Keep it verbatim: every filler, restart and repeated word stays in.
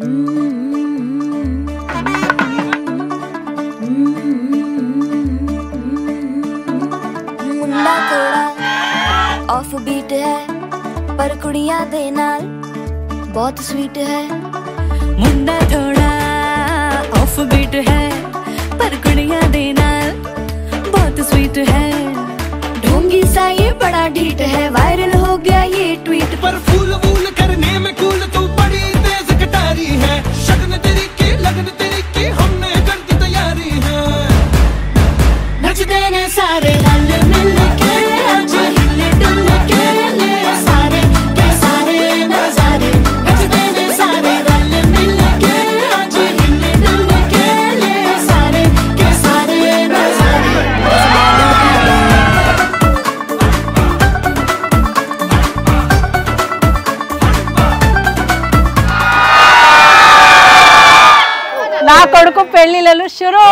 मुन्ना थोड़ा off beat है पर कुड़ियां दे नाल बहुत स्वीट है। मुन्ना थोड़ा ऑफ बीट है पर कुड़ियां दे नाल बहुत स्वीट है। ढोंगी सा ये बड़ा ढीठ है, वायरल हो गया ये ट्वीट पर फूल फूल करने में कूल तू बड़ी तेज कटारी है। शगन तेरी की लगन तेरी की हमने कर दी तैयारी है। नच देने सारे रल मिल के आज हिले डुल के ले सारे के सारे नजारे। नच देने सारे रल मिल के आज हिले डुल के ले सारे के सारे नजारे। ना कोडुकु पेळ्ळिलु शुरू।